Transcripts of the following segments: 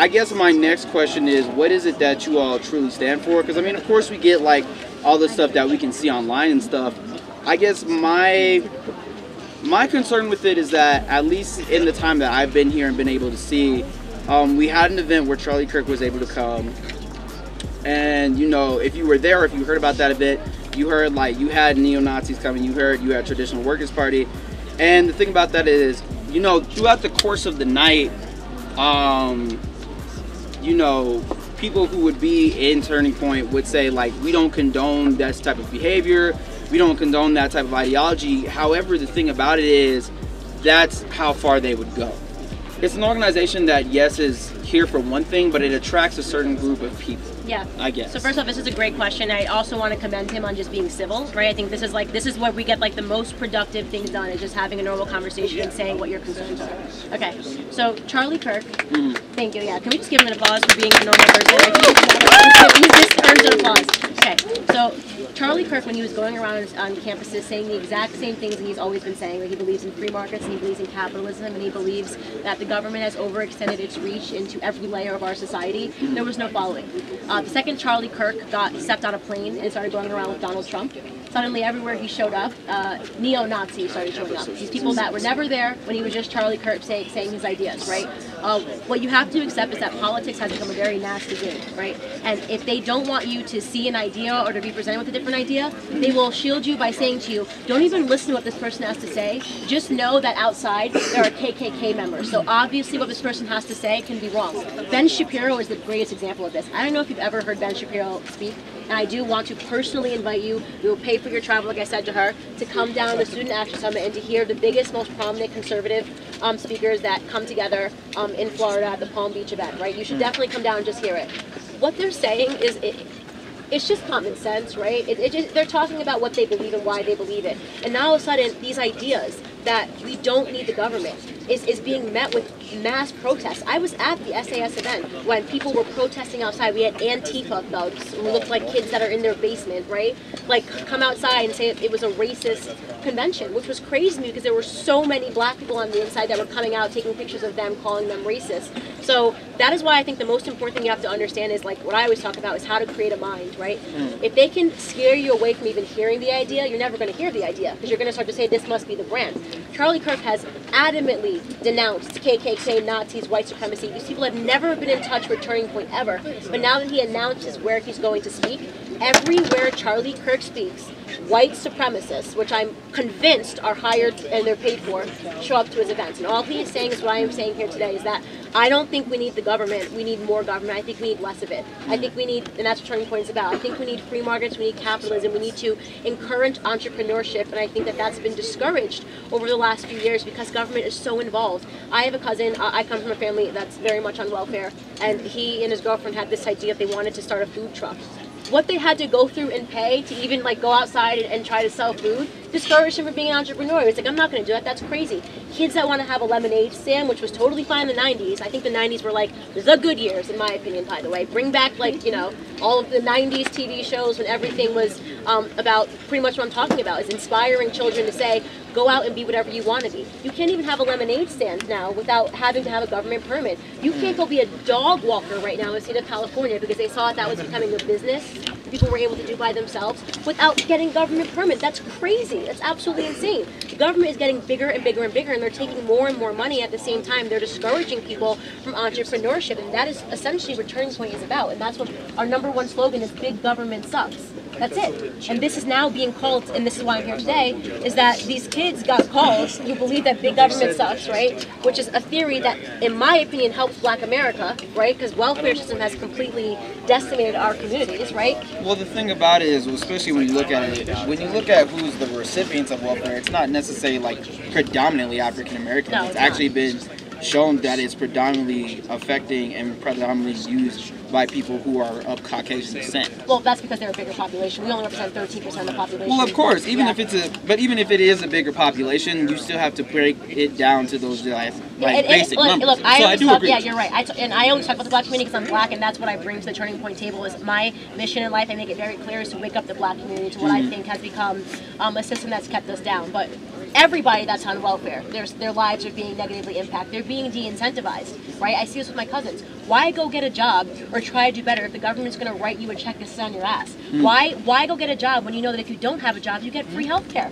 I guess my next question is, what is it that you all truly stand for? Because, I mean, of course we get, like, all the stuff that we can see online and stuff. I guess my concern with it is that, at least in the time that I've been here and been able to see, we had an event where Charlie Kirk was able to come. And, you know, if you were there, or if you heard about that event, you heard, like, you had neo-Nazis coming, you had Traditional Workers Party. And the thing about that is, you know, throughout the course of the night, you know, people who would be in Turning Point would say, like, we don't condone that type of behavior, we don't condone that type of ideology. However, the thing about it is, that's how far they would go. It's an organization that, yes, is here for one thing, but it attracts a certain group of people. Yeah, I guess. So first off, this is a great question. I also want to commend him on just being civil, right? I think this is like, this is where we get like the most productive things done, is just having a normal conversation and saying what your concerns are. Okay, so Charlie Kirk, thank you, yeah. Can we just give him an applause for being a normal person? He's just earned an applause. Okay, so Charlie Kirk, when he was going around on campuses saying the exact same things that he's always been saying, that he believes in free markets and he believes in capitalism and he believes that the government has overextended its reach into every layer of our society, there was no following. The second Charlie Kirk stepped on a plane and started going around with Donald Trump, suddenly everywhere he showed up, neo-Nazis started showing up. These people that were never there when he was just Charlie Kirk saying his ideas, right? What you have to accept is that politics has become a very nasty game, right? And if they don't want you to see an idea or to be presented with a different idea, they will shield you by saying to you, don't even listen to what this person has to say, just know that outside there are KKK members. So obviously what this person has to say can be wrong. Ben Shapiro is the greatest example of this. I don't know if you've ever heard Ben Shapiro speak, and I do want to personally invite you, we will pay for your travel, like I said to her, to come down to the Student Action Summit and to hear the biggest, most prominent conservative speakers that come together in Florida at the Palm Beach event, right? You should definitely come down and just hear it. What they're saying is, it's just common sense, right? They're talking about what they believe and why they believe it. And now all of a sudden, these ideas that we don't need the government is being met with mass protests. I was at the SAS event when people were protesting outside. We had Antifa thugs who looked like kids that are in their basement, right? Like, come outside and say it was a racist convention, which was crazy to me because there were so many black people on the inside that were coming out, taking pictures of them, calling them racist. So that is why I think the most important thing you have to understand is, like, what I always talk about is how to create a mind, right? If they can scare you away from even hearing the idea, you're never going to hear the idea because you're going to start to say, this must be the brand. Charlie Kirk has adamantly denounced KKK, Nazis, white supremacy. These people have never been in touch with Turning Point ever. But now that he announces where he's going to speak, everywhere Charlie Kirk speaks, white supremacists, which I'm convinced are hired and they're paid for, show up to his events. And all he is saying is what I am saying here today, is that I don't think we need the government, we need more government. I think we need less of it. I think we need, and that's what Turning Point is about, I think we need free markets, we need capitalism, we need to encourage entrepreneurship, and I think that that's been discouraged over the last few years because government is so involved. I have a cousin, I come from a family that's very much on welfare, and he and his girlfriend had this idea that they wanted to start a food truck. What they had to go through and pay to even like go outside and try to sell food discouraged him from being an entrepreneur. It's like, I'm not going to do that, that's crazy. Kids that want to have a lemonade stand, which was totally fine in the 90s. I think the 90s were like the good years, in my opinion, by the way. Bring back, like, you know, all of the 90s TV shows when everything was about pretty much what I'm talking about, is inspiring children to say, go out and be whatever you want to be. You can't even have a lemonade stand now without having to have a government permit. You can't go be a dog walker right now in the state of California because they saw that was becoming a business people were able to do by themselves without getting government permits. That's crazy. That's absolutely insane. The government is getting bigger and bigger and bigger, and they're taking more and more money. At the same time, they're discouraging people from entrepreneurship, and that is essentially what Turning Point is about. And that's what our #1 slogan is, big government sucks. That's it. And this is now being called, and this is why I'm here today, is that these kids got calls who believe that big government sucks, right? Which is a theory that, in my opinion, helps Black America, right? Because welfare system has completely decimated our communities, right? Well, the thing about it is, especially when you look at it, when you look at who's the recipients of welfare, it's not necessarily like predominantly African American. No, it's actually been shown that it's predominantly affecting and predominantly used by people who are of Caucasian descent. Well, that's because they're a bigger population. We only represent 13% of the population. Well, of course, even if it's a, but even if it is a bigger population, you still have to break it down to those basic numbers. Look, I do agree. Yeah, you're right. I always talk about the Black community because I'm Black, and that's what I bring to the Turning Point table. Is my mission in life. I make it very clear is to wake up the Black community to what I think has become a system that's kept us down, but. everybody that's on welfare, their lives are being negatively impacted. They're being de-incentivized, right? I see this with my cousins. Why go get a job or try to do better if the government's going to write you a check to sit on your ass? Why go get a job when you know that if you don't have a job, you get free health care?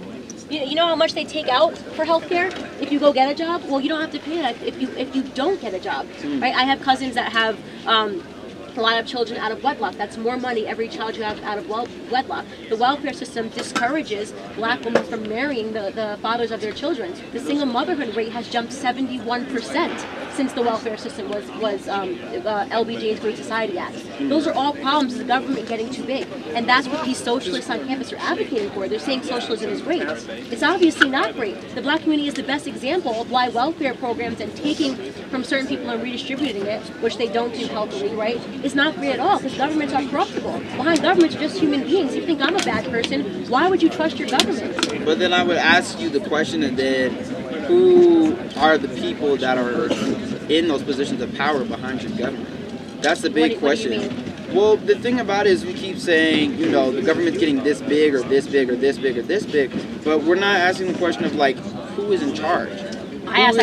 You know how much they take out for health care if you go get a job? Well, you don't have to pay that if you don't get a job, right? I have cousins that have a lot of children out of wedlock. That's more money every child you have out of wedlock. The welfare system discourages black women from marrying the fathers of their children. The single motherhood rate has jumped 71% since the welfare system was LBJ's Great Society Act. Those are all problems of the government getting too big. And that's what these socialists on campus are advocating for. They're saying socialism is great. It's obviously not great. The black community is the best example of why welfare programs and taking from certain people and redistributing it, which they don't do healthily, right? It's not great at all, because governments are corruptible. Behind governments are just human beings. You think I'm a bad person, why would you trust your government? But then I would ask you the question, and then who are the people that are in those positions of power behind your government? That's the big question. Well, the thing about it is we keep saying, you know, the government's getting this big or this big or this big or this big, but we're not asking the question of, like, who is in charge? I asked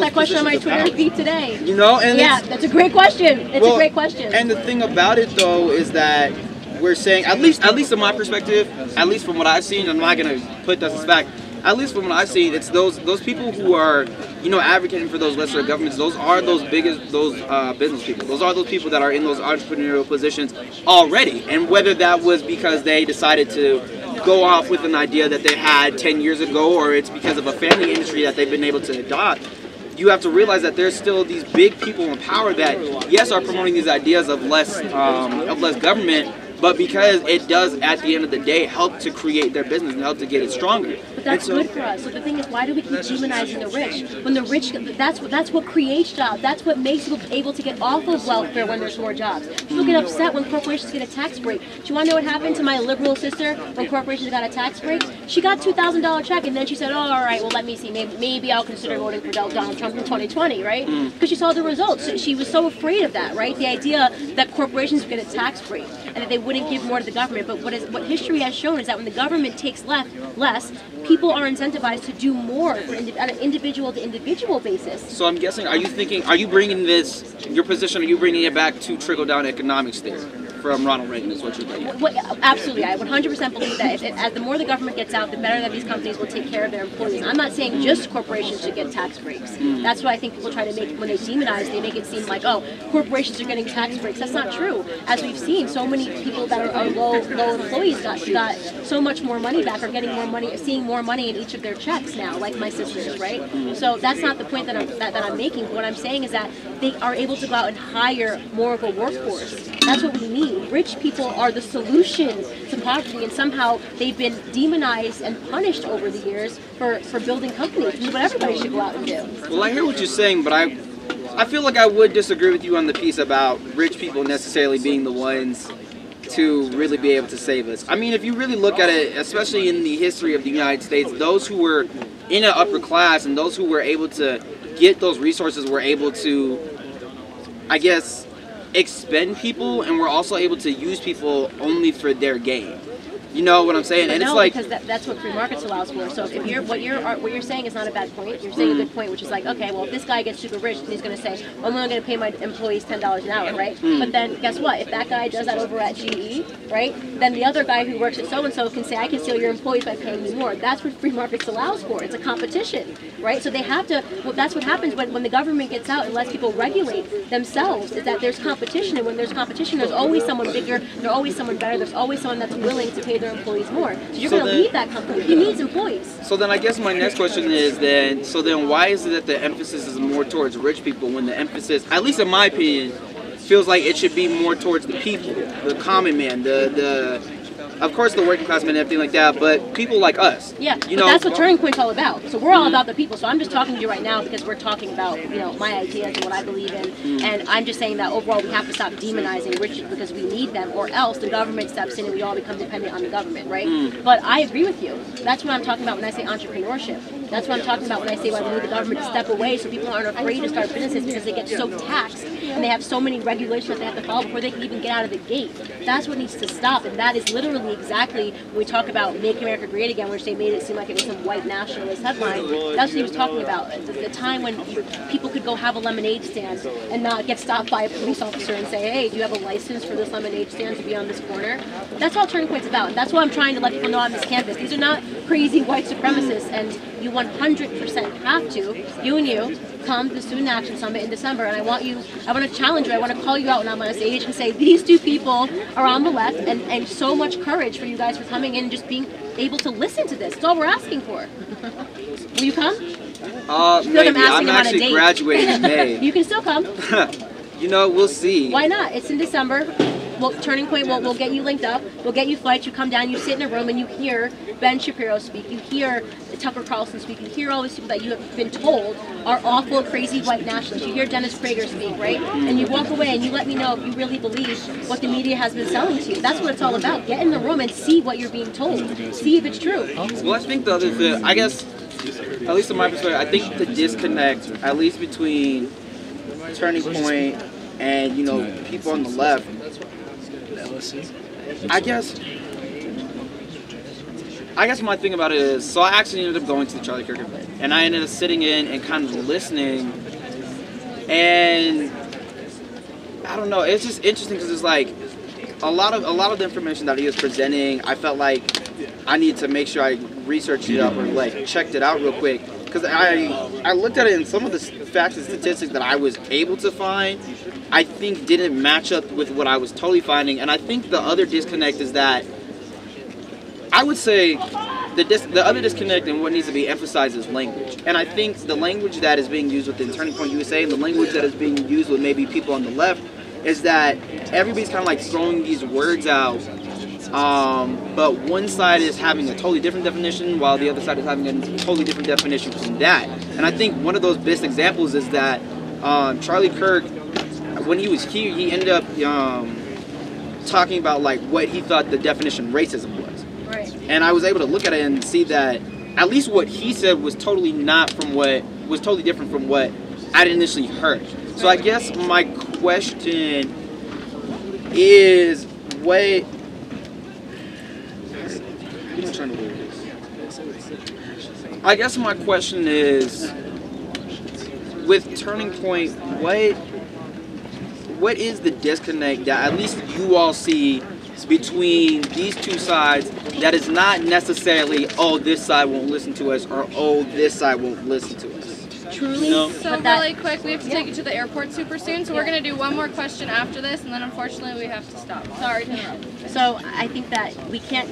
that question on my Twitter feed today. You know, and yeah, that's a great question. It's a great question. And the thing about it though is that we're saying, at least from my perspective, at least from what I've seen, I'm not gonna put this as fact. At least from what I've seen, it's those people who are, you know, advocating for those lesser governments. Those are those biggest, those business people. Those are those people that are in those entrepreneurial positions already. And whether that was because they decided to go off with an idea that they had 10 years ago, or it's because of a family industry that they've been able to adopt, you have to realize that there's still these big people in power that, yes, are promoting these ideas of less government, but because it does, at the end of the day, help to create their business and help to get it stronger. But that's good for us. So the thing is, why do we keep humanizing the rich? When the rich, that's what creates jobs. That's what makes people able to get off of welfare when there's more jobs. People get upset when corporations get a tax break. Do you want to know what happened to my liberal sister when corporations got a tax break? She got a $2,000 check, and then she said, oh, all right, well, let me see. Maybe I'll consider voting for Donald Trump in 2020, right? Because she saw the results. She was so afraid of that, right? The idea that corporations would get a tax break and that they wouldn't give more to the government. But what history has shown is that when the government takes less, people are incentivized to do more on an individual to individual basis. So I'm guessing, are you bringing it back to trickle-down economics theory from Ronald Reagan is what you're thinking? Well, absolutely. I 100% believe that if the more the government gets out, the better that these companies will take care of their employees. I'm not saying just corporations should get tax breaks. That's what I think people try to make, when they demonize, they make it seem like, oh, corporations are getting tax breaks. That's not true. As we've seen, so many people that are low employees got so much more money back, or getting more money, seeing more money in each of their checks now, like my sisters, right? So that's not the point that I'm making. What I'm saying is that they are able to go out and hire more of a workforce. That's what we need. Rich people are the solution to poverty, and somehow they've been demonized and punished over the years for building companies, which is what everybody should go out and do. Well, I hear what you're saying, but I feel like I would disagree with you on the piece about rich people necessarily being the ones to really be able to save us. I mean, if you really look at it, especially in the history of the United States, those who were in an upper class and those who were able to get those resources were able to, I guess, expend people, and were also able to use people only for their gain. You know what I'm saying? And no, it's like, because that's what free markets allows for. So if you're what you're saying is not a bad point. You're saying a good point, which is like, okay, well, if this guy gets super rich, then he's going to say, well, I'm only going to pay my employees $10 an hour, right? But then guess what? If that guy does that over at GE, right, then the other guy who works at so and so can say, I can steal your employees by paying you more. That's what free markets allows for. It's a competition, right? So they have to. Well, that's what happens when the government gets out and lets people regulate themselves. Is that there's competition, and when therere's competition, there's always someone bigger, there's always someone better, there's always someone that's willing to pay their employees more. So you're going to leave that company. He needs employees. So then I guess my next question is then, so then why is it that the emphasis is more towards rich people when the emphasis, at least in my opinion, feels like it should be more towards the people, the common man, the of course the working class man and everything like that, but people like us. Yeah, you know, that's what Turning Point's all about. So we're all about the people. So I'm just talking to you right now because we're talking about, you know, my ideas and what I believe in. And I'm just saying that overall we have to stop demonizing rich people because we need them, or else the government steps in and we all become dependent on the government, right? But I agree with you. That's what I'm talking about when I say entrepreneurship. That's what I'm talking about when I say we need the government to step away so people aren't afraid to start businesses because they get so taxed and they have so many regulations that they have to follow before they can even get out of the gate. That's what needs to stop, and that is literally exactly when we talk about Make America Great Again, which they made it seem like it was some white nationalist headline. That's what he was talking about, the time when people could go have a lemonade stand and not get stopped by a police officer and say, hey, do you have a license for this lemonade stand to be on this corner? That's all Turning Point's about. That's what I'm trying to let people know on this campus. These are not crazy white supremacists, and you 100% have to, you and you, come to the Student Action Summit in December, and I want to challenge you, I want to call you out when I'm on stage and say, these two people are on the left, and so much courage for you guys for coming in and just being able to listen to this. It's all we're asking for. Will you come? Maybe. I'm actually graduating in May. You can still come. You know, we'll see. Why not? It's in December. Well, Turning Point, we'll get you linked up, we'll get you flights, you come down, you sit in a room and you hear Ben Shapiro speak, you hear Tucker Carlson speak, you hear all these people that you have been told are awful, crazy white nationalists, you hear Dennis Prager speak, right? And you walk away and you let me know if you really believe what the media has been selling to you. That's what it's all about. Get in the room and see what you're being told. See if it's true. Well, I think the other thing, I guess, at least from my perspective, I think the disconnect, at least between Turning Point and, you know, people on the left, I guess my thing about it is, so I actually ended up going to the Charlie Kirk event, and I ended up sitting in and kind of listening, and I don't know, it's just interesting because it's like a lot of the information that he was presenting, I felt like I needed to make sure I researched it up or like checked it out real quick, because I looked at it and some of the facts and statistics that I was able to find, I think didn't match up with what I was totally finding. And I think the other disconnect is that, I would say the other disconnect and what needs to be emphasized is language. And I think the language that is being used within Turning Point USA and the language that is being used with maybe people on the left is that everybody's kind of like throwing these words out, but one side is having a totally different definition while the other side is having a totally different definition from that. And I think one of those best examples is that Charlie Kirk, when he was here, he ended up talking about like what he thought the definition of racism was. Right. And I was able to look at it and see that at least what he said was totally not from what, was totally different from what I initially heard. So I guess my question is what, I guess my question is, with Turning Point, what is the disconnect that at least you all see between these two sides that is not necessarily, oh, this side won't listen to us, or oh, this side won't listen to us? Truly, you know? So really quick, we have to take you to the airport super soon, so we're going to do one more question after this, and then unfortunately we have to stop. Sorry to interrupt. So I think that we can't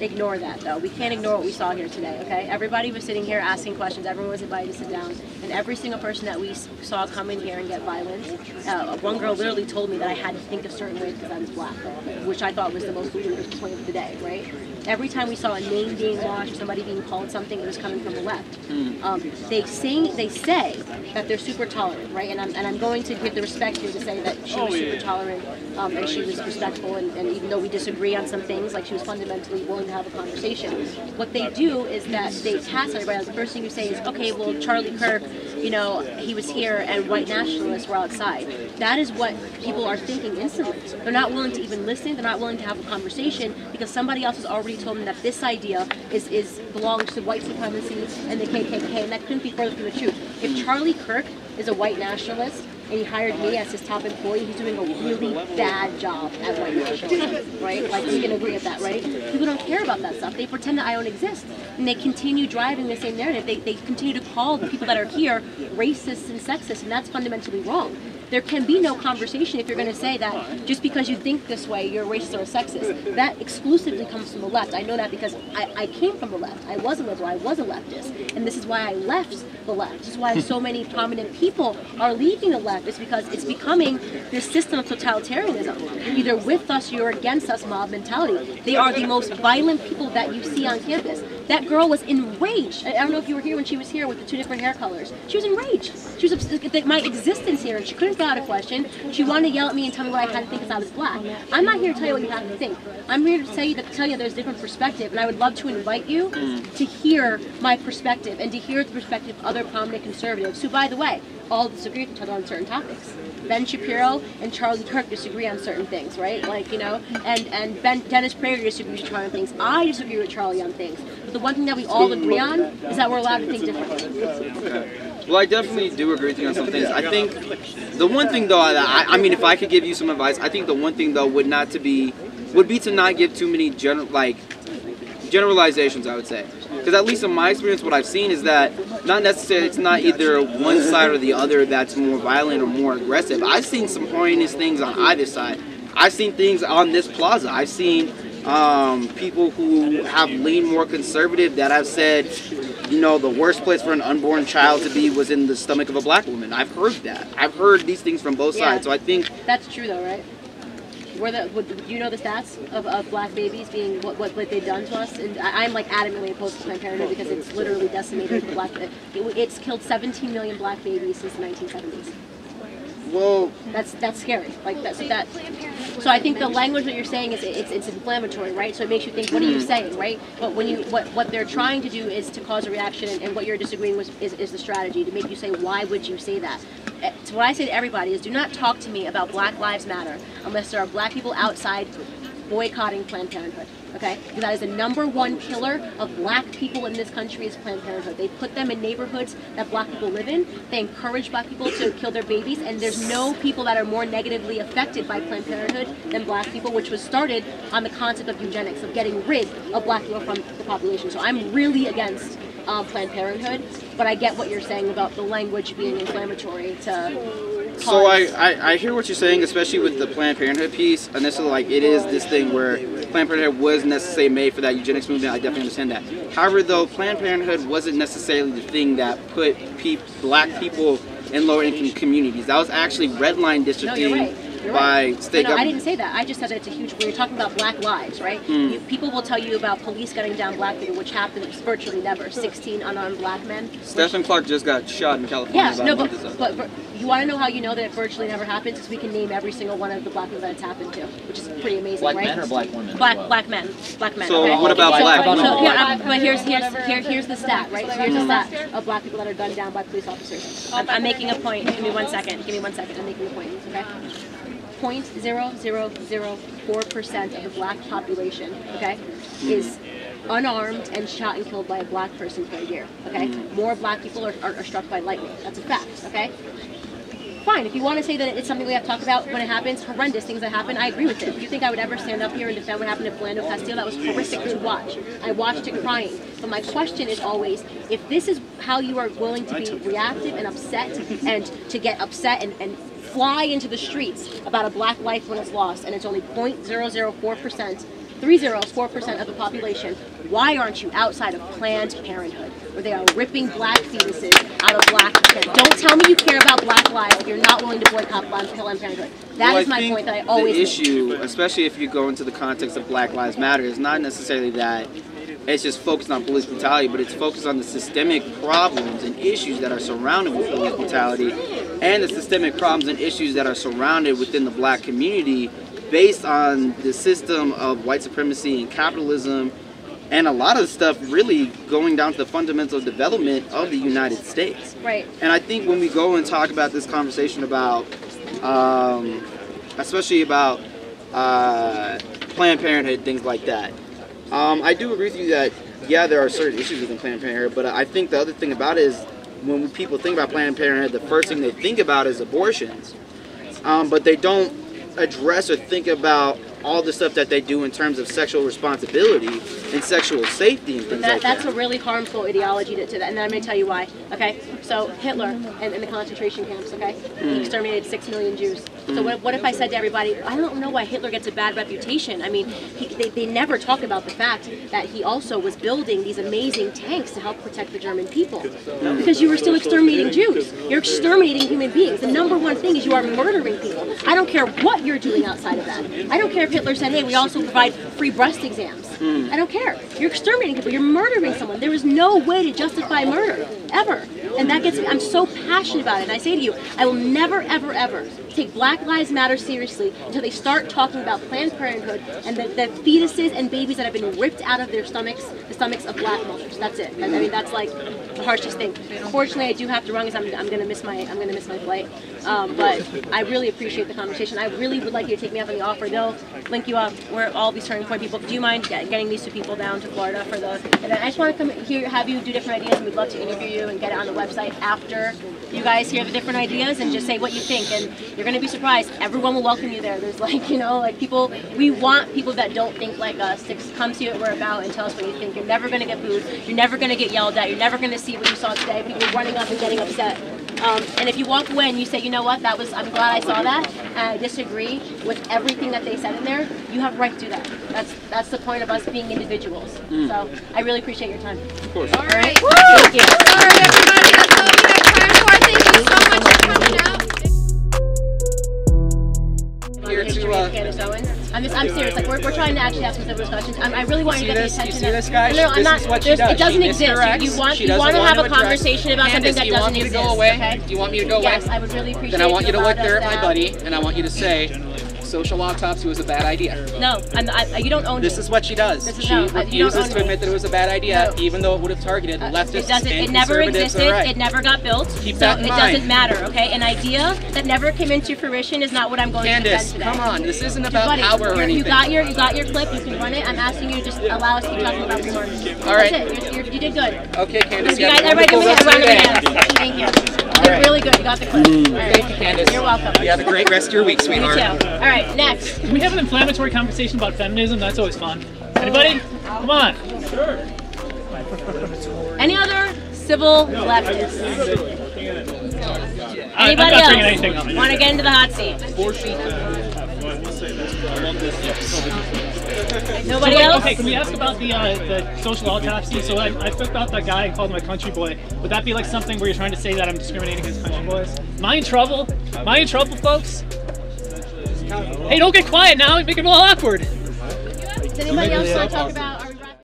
ignore that, though. We can't ignore what we saw here today, okay? Everybody was sitting here asking questions. Everyone was invited to sit down. And every single person that we saw come in here and get violence, one girl literally told me that I had to think a certain way because I was black, which I thought was the most ludicrous point of the day, right? Every time we saw a name being washed, somebody being called something, it was coming from the left. They say that they're super tolerant, right? And I'm going to give the respect here to say that she was super tolerant, and she was respectful, and even though we disagree on some things, like she was fundamentally willing to have a conversation. What they do is that they pass everybody. The first thing you say is, okay, well, Charlie Kirk, you know, he was here and white nationalists were outside. That is what people are thinking instantly. They're not willing to even listen. They're not willing to have a conversation because somebody else has already told them that this idea is belongs to white supremacy and the KKK, and that couldn't be further from the truth. If Charlie Kirk is a white nationalist, and he hired me as his top employee, he's doing a really bad job at white nationalism, right? Like, we can agree with that, right? People don't care about that stuff. They pretend that I don't exist, and they continue driving the same narrative. They continue to call the people that are here racist and sexist, and that's fundamentally wrong. There can be no conversation if you're going to say that just because you think this way, you're racist or sexist. That exclusively comes from the left. I know that because I came from the left. I was a liberal. I was a leftist. And this is why I left the left. This is why so many prominent people are leaving the left. It's because it's becoming this system of totalitarianism. You're either with us or you're against us mob mentality. They are the most violent people that you see on campus. That girl was enraged. I don't know if you were here when she was here with the two different hair colors. She was enraged. She was upset at my existence here, and she couldn't out a question. She wanted to yell at me and tell me what I had to think because I was black. I'm not here to tell you what you have to think. I'm here to tell you there's a different perspective, and I would love to invite you to hear my perspective and to hear the perspective of other prominent conservatives who, by the way, all disagree with each other on certain topics. Ben Shapiro and Charlie Kirk disagree on certain things, right? Like, you know, and Dennis Prager disagrees with Charlie on things. I disagree with Charlie on things. But the one thing that we all agree on is that we're allowed to think differently. Okay. Well, I definitely do agree with you on some things. I think the one thing, though, I mean, if I could give you some advice, I think the one thing, though, would be to not give too many generalizations, I would say. Because at least in my experience, what I've seen is that not necessarily, it's not either one side or the other that's more violent or more aggressive. I've seen some horrendous things on either side. I've seen things on this plaza. I've seen people who have leaned more conservative that have said, you know, the worst place for an unborn child to be was in the stomach of a black woman. I've heard that. I've heard these things from both sides. So I think that's true, though, right? You know the stats of black babies being what they've done to us, and I'm like adamantly opposed to Planned Parenthood because it's literally decimated the black. It's killed 17 million black babies since the 1970s. Whoa. That's scary. Like that. So I think the language that you're saying is it's inflammatory, right? So it makes you think. What are you saying, right? But when you what they're trying to do is to cause a reaction, and what you're disagreeing with is the strategy to make you say, why would you say that? So what I say to everybody is, do not talk to me about Black Lives Matter unless there are black people outside boycotting Planned Parenthood. Okay? Because that is the #1 killer of black people in this country is Planned Parenthood. They put them in neighborhoods that black people live in. They encourage black people to kill their babies, and there's no people that are more negatively affected by Planned Parenthood than black people, which was started on the concept of eugenics, of getting rid of black people from the population. So I'm really against Planned Parenthood, but I get what you're saying about the language being inflammatory to cause. So I hear what you're saying, especially with the Planned Parenthood piece. Initially, like, it is this thing where Planned Parenthood was necessarily made for that eugenics movement. I definitely understand that. However, though, Planned Parenthood wasn't necessarily the thing that put black people in lower income communities. That was actually redline districting. No, you're right. By state government. I didn't say that. I just said it's a huge. We're talking about black lives, right? People will tell you about police gunning down black people, which happens virtually never. 16 unarmed black men. Stephen Clark just got shot in California. Yeah, no, but you want to know how you know that it virtually never happens? Because we can name every single one of the black people that it's happened to, which is pretty amazing, right? Black men or black women? Black men. So okay. What about black? But here's the stat, right? Here's the stat of black people that are gunned down by police officers. I'm making a point. Give me one second. I'm making a point. Okay. 0.0004% of the black population, okay, is unarmed and shot and killed by a black person per year, okay? More black people are struck by lightning. That's a fact, okay? Fine, if you want to say that it's something we have to talk about when it happens, horrendous things that happen, I agree with it. Do you think I would ever stand up here and defend what happened to Philando Castile? That was horrific to watch. I watched it crying. But my question is always, if this is how you are willing to be reactive and upset and to get upset and fly into the streets about a black life when it's lost, and it's only 0.004%, 0.004% of the population, why aren't you outside of Planned Parenthood, where they are ripping black fetuses out of black kids? Don't tell me you care about black lives if you're not willing to boycott Planned Parenthood. That is my point that I always make. The issue, especially if you go into the context of Black Lives Matter, is not necessarily that it's just focused on police brutality, but it's focused on the systemic problems and issues that are surrounded with police brutality, and the systemic problems and issues that are surrounded within the black community based on the system of white supremacy and capitalism, and a lot of the stuff really going down to the fundamental development of the United States. Right. And I think when we go and talk about this conversation about, especially about Planned Parenthood, things like that, I do agree with you that, yeah, there are certain issues within Planned Parenthood, but I think the other thing about it is, when people think about Planned Parenthood, the first thing they think about is abortions. But they don't address or think about all the stuff that they do in terms of sexual responsibility and sexual safety and things like that. That's a really harmful ideology to that, and I'm going to tell you why. Okay, so Hitler and the concentration camps, okay, he exterminated 6 million Jews. So what if I said to everybody, I don't know why Hitler gets a bad reputation. I mean, they never talk about the fact that he also was building these amazing tanks to help protect the German people. Because you were still exterminating Jews. You're exterminating human beings. The #1 thing is you are murdering people. I don't care what you're doing outside of that. I don't care if Hitler said, hey, we also provide free breast exams. I don't care. You're exterminating people. You're murdering someone. There is no way to justify murder, ever. And that gets me, I'm so passionate about it. And I say to you, I will never, ever, ever take Black Lives Matter seriously until they start talking about Planned Parenthood and the fetuses and babies that have been ripped out of their stomachs, the stomachs of black mothers. That's it. I mean, that's like the harshest thing. Fortunately, I do have to run because I'm gonna miss my flight. But I really appreciate the conversation. I really would like you to take me up on the offer. They'll link you up. We're all these Turning Point people. Do you mind getting these two people down to Florida for the? And I just want to come here, have you do different ideas, and we'd love to interview you and get it on the website after you guys hear the different ideas and just say what you think. And you're gonna be surprised. Everyone will welcome you there. There's like, you know, like people. We want people that don't think like us to come see what we're about and tell us what you think. You're never gonna get booed. You're never gonna get yelled at. You're never gonna see what you saw today. People running up and getting upset. And if you walk away and you say, you know what, that was, I'm glad I saw that, and I disagree with everything that they said in there, you have a right to do that. That's the point of us being individuals. So I really appreciate your time. Of course. All right. Woo! Thank you. All right, everybody. That's all we have time for. Thank you so much for coming out. Here to Candace Owens. I'm serious. Like we're trying to actually have some civil discussions. I really want you to get the attention. You see this guy? No, I'm not. It doesn't exist. You want to have a conversation about something that doesn't exist. Do you want me to go away? Yes, I would really appreciate it. Then I want you to look there at my buddy, and I want you to say, social autopsy was a bad idea. No, you don't own this. This is what she does. She refuses to admit that it was a bad idea, even though it would have targeted leftists and conservatives. It never existed. It never got built. Keep that in mind. It doesn't matter, okay? An idea that never came into fruition is not what I'm going to defend today. Come on, this isn't about power or anything. You got your clip. You can run it. I'm asking you to just allow us to keep talking about remarks. All right. That's it. You did good. Okay, Candace. You guys, everybody, give me a round of applause. Thank you. You're really good. You got the clip. Thank you, Candace. You're welcome. You have a great rest of your week, sweetheart. You too. All right, next. Can we have an inflammatory conversation about feminism? That's always fun. Anybody? Come on. Sure. Any other civil leftists? Anybody else want to get into the hot seat? Nobody else? Okay, can we ask about the social autopsy? So I took out that guy and called him a country boy. Would that be like something where you're trying to say that I'm discriminating against country boys? Am I in trouble? Am I in trouble, folks? Hey, don't get quiet now. You're making it all awkward. Does anybody else want to talk about our